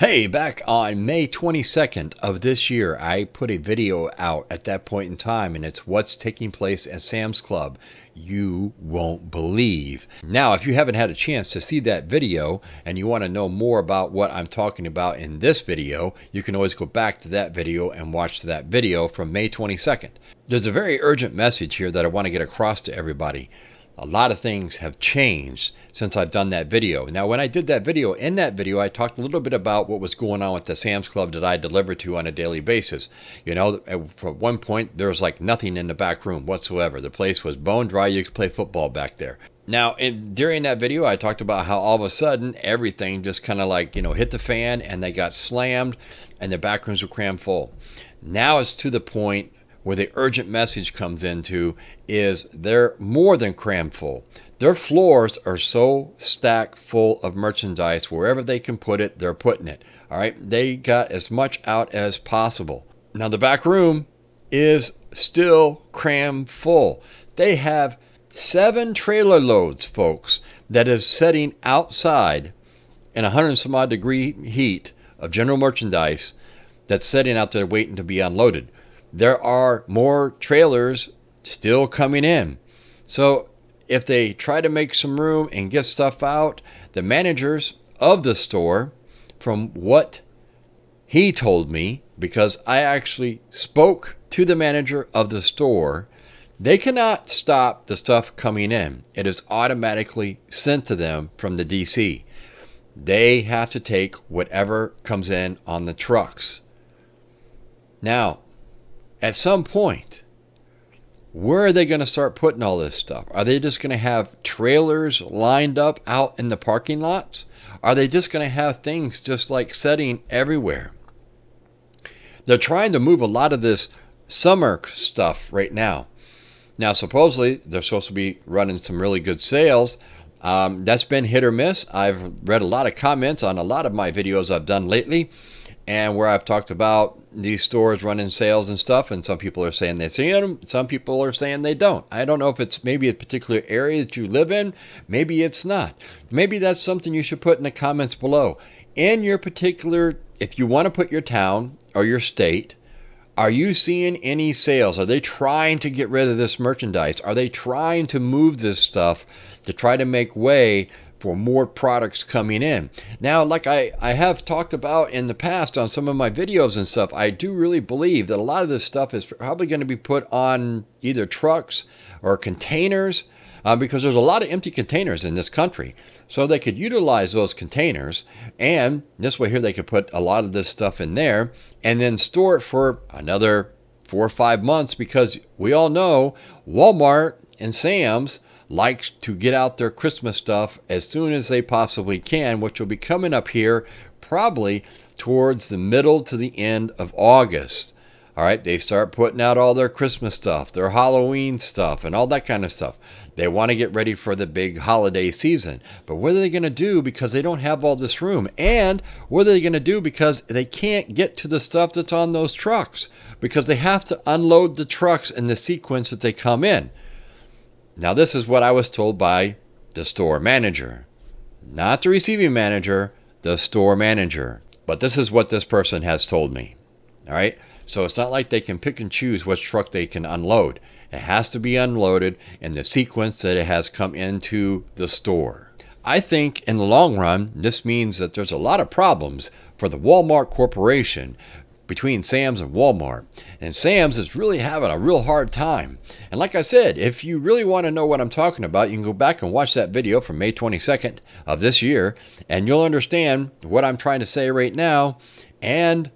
Hey, back on May 22nd of this year, I put a video out at that point in time, and it's what's taking place at Sam's Club. You won't believe. Now, if you haven't had a chance to see that video and you want to know more about what I'm talking about in this video, you can always go back to that video and watch that video from May 22nd. There's a very urgent message here that I want to get across to everybody. A lot of things have changed since I've done that video. Now, when I did that video, in that video, I talked a little bit about what was going on with the Sam's Club that I deliver to on a daily basis. You know, at one point, there was like nothing in the back room whatsoever. The place was bone dry. You could play football back there. Now, during that video, I talked about how all of a sudden everything just kind of like, you know, hit the fan and they got slammed and the back rooms were crammed full. Now it's to the point where the urgent message comes into is they're more than crammed full. Their floors are so stacked full of merchandise, wherever they can put it, they're putting it. All right, they got as much out as possible. Now the back room is still crammed full. They have 7 trailer loads, folks, that is sitting outside in 100-some-odd degree heat of general merchandise that's sitting out there waiting to be unloaded. There are more trailers still coming in. So if they try to make some room and get stuff out, the managers of the store, from what he told me, because I actually spoke to the manager of the store, they cannot stop the stuff coming in. It is automatically sent to them from the DC. They have to take whatever comes in on the trucks. Now, at some point, where are they going to start putting all this stuff? Are they just going to have trailers lined up out in the parking lots? Are they just going to have things just like setting everywhere? They're trying to move a lot of this summer stuff right now. Now, supposedly, they're supposed to be running some really good sales. That's been hit or miss. I've read a lot of comments on a lot of my videos I've done lately, and where I've talked about these stores running sales and stuff, and some people are saying they see them, some people are saying they don't. I don't know if it's maybe a particular area that you live in, maybe it's not. Maybe that's something you should put in the comments below. In your particular, if you want to put your town or your state, are you seeing any sales? Are they trying to get rid of this merchandise? Are they trying to move this stuff to try to make way for more products coming in? Now, like I have talked about in the past on some of my videos and stuff, I do really believe that a lot of this stuff is probably going to be put on either trucks or containers, because there's a lot of empty containers in this country. So they could utilize those containers, and this way here they could put a lot of this stuff in there and then store it for another 4 or 5 months, because we all know Walmart and Sam's likes to get out their Christmas stuff as soon as they possibly can, which will be coming up here probably towards the middle to the end of August. All right, they start putting out all their Christmas stuff, their Halloween stuff, and all that kind of stuff. They want to get ready for the big holiday season. But what are they going to do because they don't have all this room? And what are they going to do because they can't get to the stuff that's on those trucks? Because they have to unload the trucks in the sequence that they come in. Now, this is what I was told by the store manager, not the receiving manager, the store manager. But this is what this person has told me. All right. So it's not like they can pick and choose which truck they can unload. It has to be unloaded in the sequence that it has come into the store. I think in the long run, this means that there's a lot of problems for the Walmart Corporation, between Sam's and Walmart. And Sam's is really having a real hard time. And like I said, if you really want to know what I'm talking about, you can go back and watch that video from May 22nd of this year, and you'll understand what I'm trying to say right now. And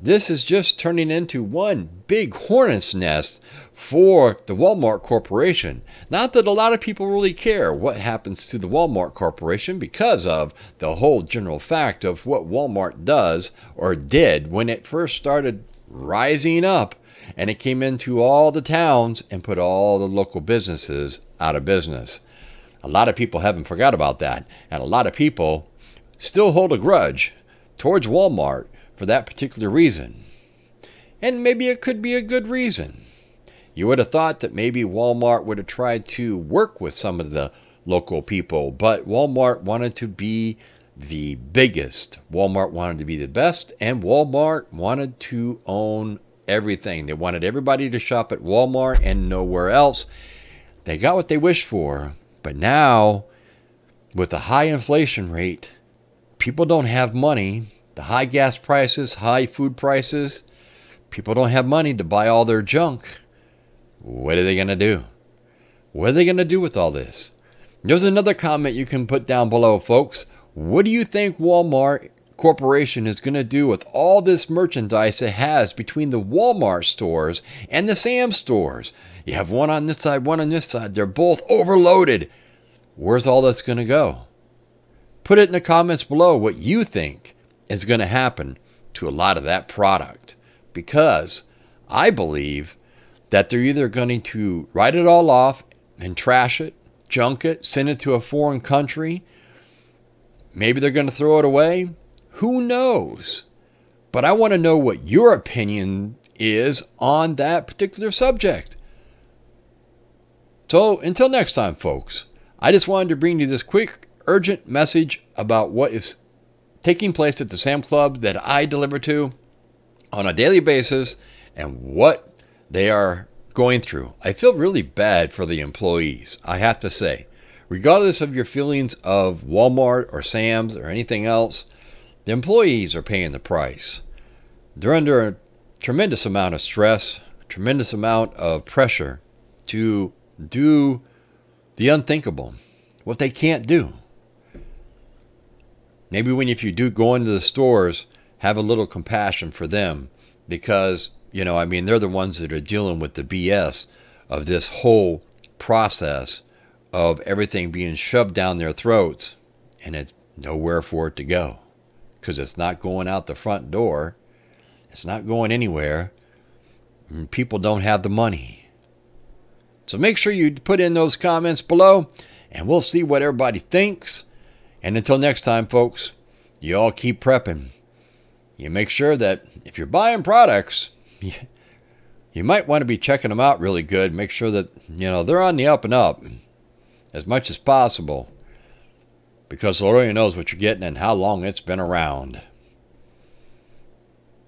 this is just turning into one big hornet's nest for the Walmart Corporation. Not that a lot of people really care what happens to the Walmart Corporation because of the whole general fact of what Walmart does or did when it first started rising up and it came into all the towns and put all the local businesses out of business. A lot of people haven't forgot about that, and a lot of people still hold a grudge towards Walmart for that particular reason. And maybe it could be a good reason. You would have thought that maybe Walmart would have tried to work with some of the local people, but Walmart wanted to be the biggest. Walmart wanted to be the best, and Walmart wanted to own everything. They wanted everybody to shop at Walmart and nowhere else. They got what they wished for, but now with the high inflation rate, people don't have money. The high gas prices, high food prices, people don't have money to buy all their junk. What are they going to do? What are they going to do with all this? There's another comment you can put down below, folks. What do you think Walmart Corporation is going to do with all this merchandise it has between the Walmart stores and the Sam's stores? You have one on this side, one on this side. They're both overloaded. Where's all that's going to go? Put it in the comments below what you think is going to happen to a lot of that product, because I believe that they're either going to write it all off and trash it, junk it, send it to a foreign country. Maybe they're going to throw it away. Who knows? But I want to know what your opinion is on that particular subject. So until next time, folks, I just wanted to bring you this quick, urgent message about what is taking place at the Sam's Club that I deliver to on a daily basis and what they are going through. I feel really bad for the employees, I have to say. Regardless of your feelings of Walmart or Sam's or anything else, the employees are paying the price. They're under a tremendous amount of stress, a tremendous amount of pressure to do the unthinkable, what they can't do. Maybe if you do go into the stores, have a little compassion for them, because, you know, I mean, they're the ones that are dealing with the BS of this whole process of everything being shoved down their throats, and it's nowhere for it to go, because it's not going out the front door. It's not going anywhere, and people don't have the money. So make sure you put in those comments below, and we'll see what everybody thinks. And until next time, folks, you all keep prepping. You make sure that if you're buying products, you might want to be checking them out really good. Make sure that, you know, they're on the up and up as much as possible, because Lord only knows what you're getting and how long it's been around.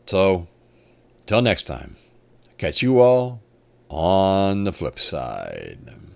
So till next time, catch you all on the flip side.